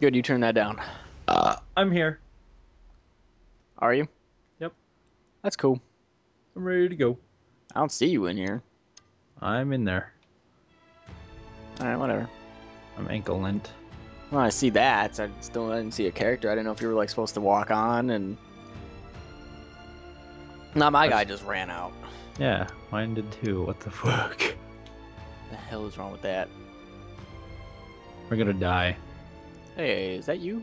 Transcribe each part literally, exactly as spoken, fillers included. Good, you turn that down. Uh, I'm here. Are you? Yep. That's cool. I'm ready to go. I don't see you in here. I'm in there. Alright, whatever. I'm ankle lint. Well, I see that. I still didn't see a character. I didn't know if you were like supposed to walk on and... Nah, my guy just ran out. Yeah, mine did too. What the fuck? What the hell is wrong with that? We're gonna die. Hey, is that you?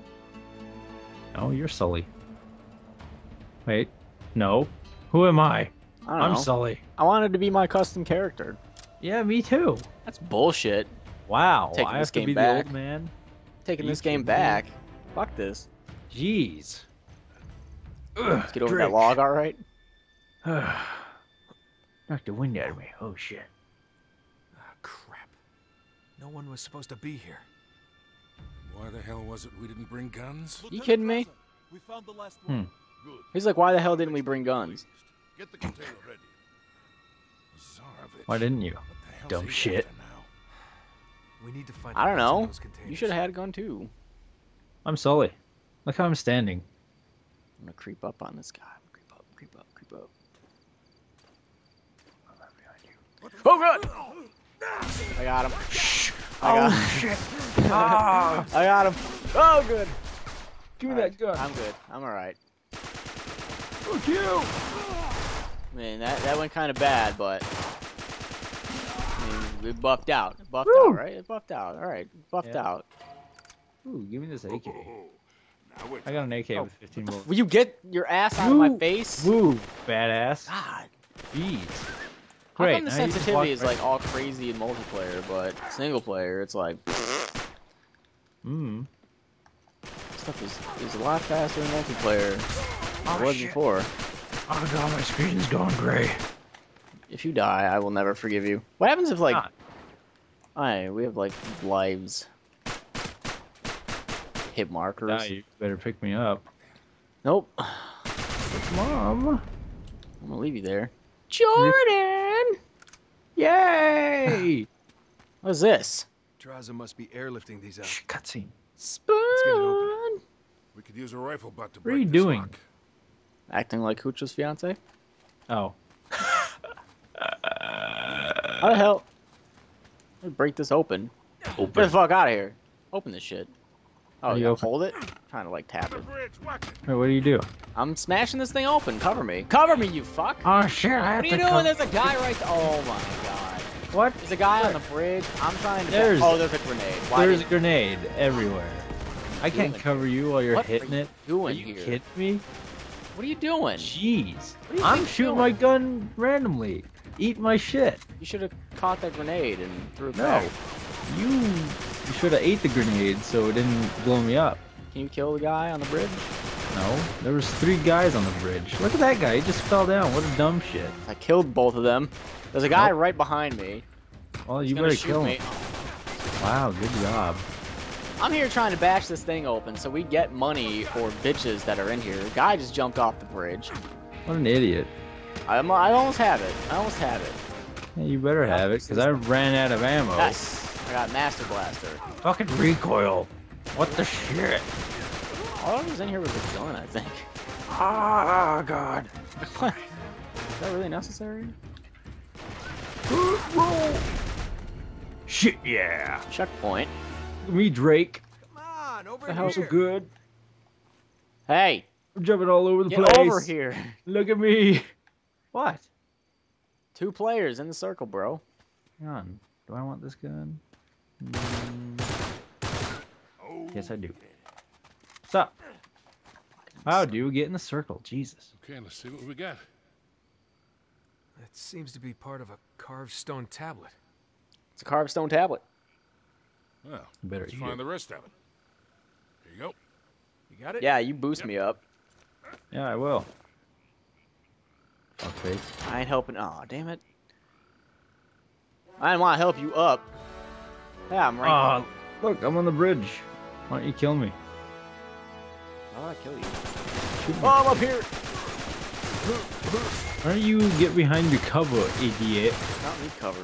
No, you're Sully. Wait, no. Who am I? I don't I'm know. Sully. I wanted to be my custom character. Yeah, me too. That's bullshit. Wow. Taking I this have game to be back. The old man. Taking Jeez, this game back. Man. Fuck this. Jeez. Ugh, Let's get over Drake. that log, all right? Knocked the wind out of me. Oh shit. Ah, oh, crap. No one was supposed to be here. Why the hell was it we didn't bring guns? You kidding me? We found the last one. Hmm. He's like, why the hell didn't we bring guns? Get the container ready. Zorovich. Why didn't you? Dumb shit. We need to find I don't know. You should have had a gun too. I'm Sully. Look how I'm standing. I'm gonna creep up on this guy. Creep up, creep up, creep up. I'm right behind you. Oh god! I got him. I got him. Oh shit! Ah. I got him. Oh good. Give me that gun. I'm good. I'm alright. Fuck you! Man, that, that went kind of bad, but I mean, it buffed out. It buffed Woo. out, right? It buffed out. All right, it buffed yeah. out. Ooh, give me this A K. I got an A K oh. with fifteen bullets. Will you get your ass out Woo. of my face? Woo, badass. God, jeez. Great. How come the now sensitivity is right. like all crazy in multiplayer, but single player, it's like. Hmm. Stuff is is a lot faster in multiplayer. Oh, it was shit. before. Oh god, my screen's going gray. If you die, I will never forgive you. What happens if like... Alright, we have like lives. Hit markers. Nah, you better pick me up. Nope. Mom. I'm gonna leave you there. Jordan! Yay! What's this? Trazza must be airlifting these out. Shh, cutscene. Spoon! Let's get it open. We could use a rifle butt to break What are you this doing? Lock. Acting like Hooch's fiance? Oh. How the hell? Let me break this open. open. Get the fuck out of here. Open this shit. Oh, you, you gotta hold it? I'm trying to like tap it. Hey, what do you do? I'm smashing this thing open. Cover me. Cover me, you fuck! Oh shit, I have What are you to doing? There's a guy right there. Oh my god. What? There's a guy Where? on the bridge. I'm trying to. There's... Oh, there's a grenade. Why there's a grenade everywhere. I can't cover you while you're what hitting are you it. Doing are you here? kidding me? What are you doing? Jeez. You I'm shooting doing? my gun randomly. Eat my shit. You should have caught that grenade and threw it no. back. No. You, you should have ate the grenade so it didn't blow me up. Can you kill the guy on the bridge? No. There was three guys on the bridge. Look at that guy. He just fell down. What a dumb shit. I killed both of them. There's a guy nope. right behind me. Well, He's you better kill him. Me. Wow, good job. I'm here trying to bash this thing open so we get money for bitches that are in here. Guy just jumped off the bridge. What an idiot. I'm, I almost have it. I almost have it. Yeah, you better have it, because I ran out of ammo. Yes. I got Master Blaster. Fucking recoil. What the shit? All I was in here was a gun, I think. Ah, God. What? Is that really necessary? Roll. Shit, yeah. Checkpoint. Me, Drake. Come on, over the hell here. So good. Hey, I'm jumping all over the Get place. Over here. Look at me. What? Two players in the circle, bro. Hang on. Do I want this gun? Mm. Oh, yes, I do. Stop. How do we get in the circle? Jesus. Okay, let's see what we got. That seems to be part of a carved stone tablet. It's a carved stone tablet. Well, better let's find it. the rest of it. There you go. You got it? Yeah, you boost yep. me up. Yeah, I will. Okay. I ain't helping. Aw, oh, damn it. I didn't want to help you up. Yeah, I'm right. Uh, look, I'm on the bridge. Why don't you kill me? Why would I kill you? Shoot me. Oh, I'm up here. Why don't you get behind your cover, idiot? Not me cover.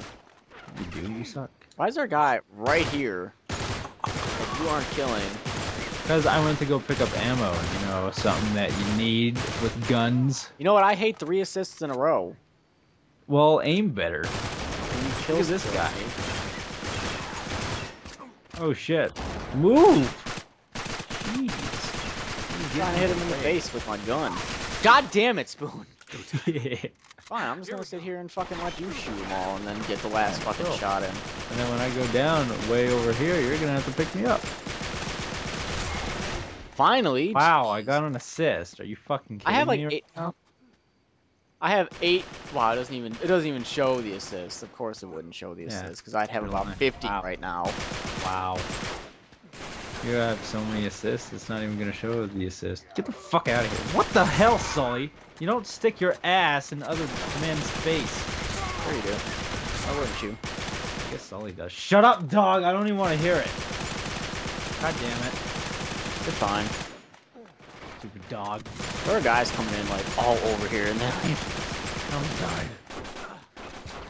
You do. You suck. Why is there a guy right here that you aren't killing? Because I went to go pick up ammo, you know, something that you need with guns. You know what? I hate three assists in a row. Well, aim better. Look at this guy. Oh, shit. Move! Jeez. I hit him in the face with my gun. God damn it, Spoon! Yeah. Fine, I'm just gonna sit here and fucking let you shoot them all and then get the last fucking cool. shot in. And then when I go down way over here, you're gonna have to pick me up. Finally! Wow, I got an assist. Are you fucking kidding me? I have like right eight... Now? I have eight. Wow, it doesn't even it doesn't even show the assists. Of course, it wouldn't show the assists because yeah, I'd have about fifty wow. right now. Wow. You have so many assists. It's not even gonna show the assist. Get the fuck out of here! What the hell, Sully? You don't stick your ass in other men's face. There you do. Why wouldn't you? I guess Sully does. Shut up, dog! I don't even want to hear it. God damn it! You're fine. Stupid dog. There are guys coming in like all over here and then I'm dying.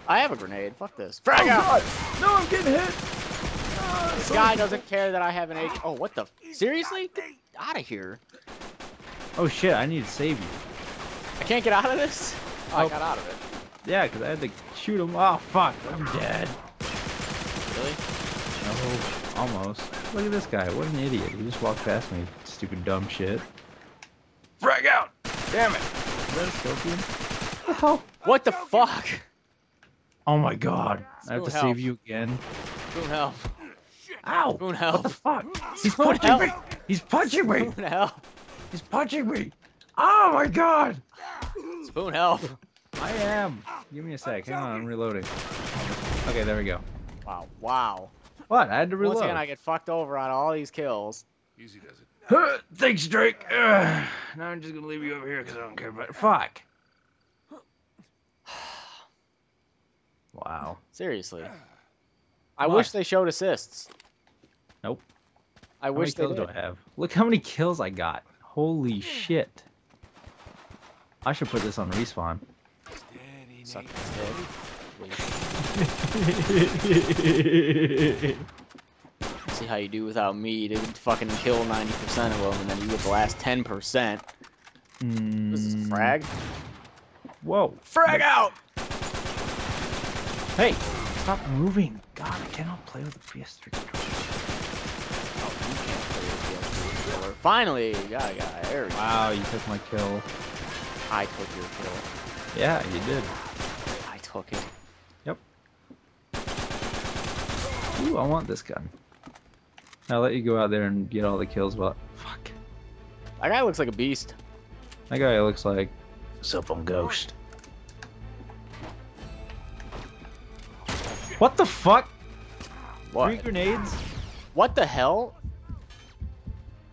I have a grenade. Fuck this. Frag out! Oh, no, I'm getting hit! Uh, this guy doesn't care that I have an H. Oh, what the? Seriously? Get out of here. Oh shit, I need to save you. I can't get out of this? Oh, oh. I got out of it. Yeah, because I had to shoot him. Oh fuck, I'm dead. Really? No, almost. Look at this guy. What an idiot. He just walked past me. Stupid dumb shit. Frag out! Damn it! Is that a scorpion? Oh, what the fuck? Oh my god. I have to save you again. Spoon help. Ow! Spoon help. What the fuck? He's punching me! He's punching me! Spoon help! He's punching me! Oh my god! Spoon help. I am. Give me a sec. Hang on, I'm reloading. Okay, there we go. Wow. Wow. What? I had to reload. Once again, I get fucked over on all these kills. Easy does it. Thanks, Drake. Ugh. Now I'm just gonna leave you over here because I don't care about it. Fuck. Wow. Seriously. I what? wish they showed assists. Nope. I how wish many kills they did. do I have? Look how many kills I got. Holy shit. I should put this on respawn. Suck his dick. How you do without me to fucking kill ninety percent of them and then you get the last ten percent. Mm. This is frag. Whoa. Frag out! Hey! Stop moving. God, I cannot play with the P S three controller. Oh, you can't play with the P S three controller. Finally! Got a guy. There we go. Wow, you took my kill. I took your kill. Yeah, you did. I took it. Yep. Ooh, I want this gun. I'll let you go out there and get all the kills, but fuck. That guy looks like a beast. That guy looks like something ghost. What the fuck? What? Three grenades? What the hell?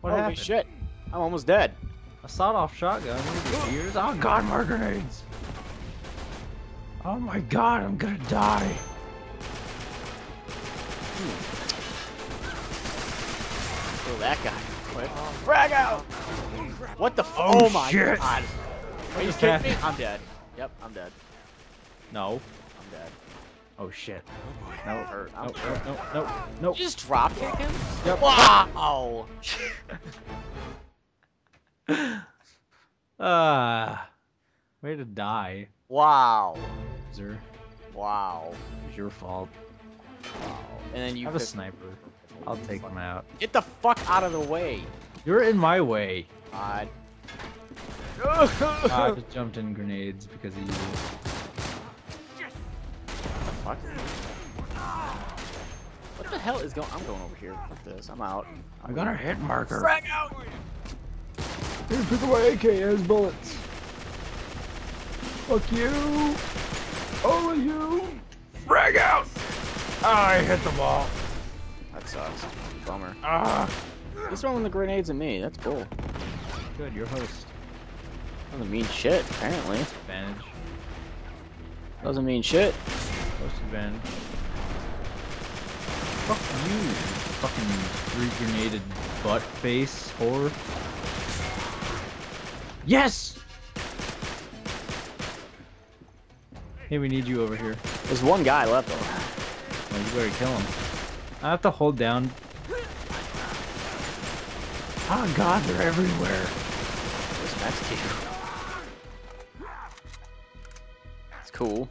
What Holy happened? shit. I'm almost dead. A sawed-off shotgun. Ears? Oh god, more grenades. Oh my god, I'm gonna die. Hmm. That guy. Quick. Frag out! What the fuck? Oh, oh my shit. god. Are you kidding me? I'm dead. Yep, I'm dead. No. I'm dead. Oh shit. No, hurt. No, no, no, no, no. Did you just drop kick him? Yep. Wow! uh, way to die. Wow. Loser. Wow. It was your fault. Wow. And then you have a sniper. I'll take him out. Get the fuck out of the way! You're in my way. God. I just jumped in grenades because of you. What the fuck? What the hell is going? I'm going over here. Fuck this. I'm out. I'm gonna hit marker. Frag out! Here, pick up my A K. Has bullets. Fuck you. All of you. Frag out! Oh, I hit the ball. That sucks. Bummer. Ah! He's throwing the grenades at me. That's cool. Good, you're host. Doesn't mean shit, apparently. Advantage. Doesn't mean shit. Host advantage. Fuck you, fucking three-grenaded butt face whore. Yes! Hey, we need you over here. There's one guy left, though. Well, you better kill him. I have to hold down. Oh god, they're everywhere. What's next to you? It's cool.